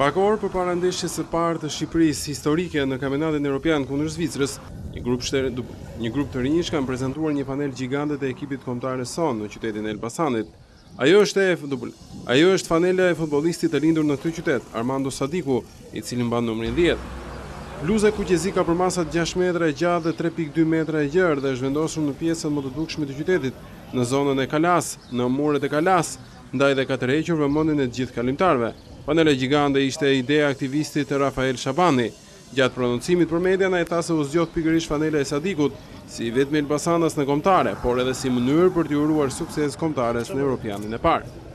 Pak orë përpara ndeshjes së parë të Shqipërisë historike në Kampionatin Evropian kundër Zvicerës, një grup të rinj kanë prezantuar një panel gjigante të ekipit kombëtar son në qytetin e Elbasanit. Ajo është fanela e futbollistit të lindur në këtë qytet, Armando Sadiku, i cili mban numrin 10. Bluza kuqezi ka përmasat 6 metra e gjatë dhe 3.2 metra e gjerë dhe është vendosur në pjesën më të dukshme të qytetit, në zonën e Kalas, në muret e Kalas, ndaj dhe ka tërhequr vëmendjen e të gjithë kalimtarëve. Panela gjigande ishte ideja e aktivistit Rafael Shabani. Gjatë prononcimit për media na e tha se u zgjodh pikërisht fanela e Sadikut, si vetëm Elbasanas në kombëtare, por edhe si mënyrë për t'i uruar sukses kombëtares në Europianin e parë.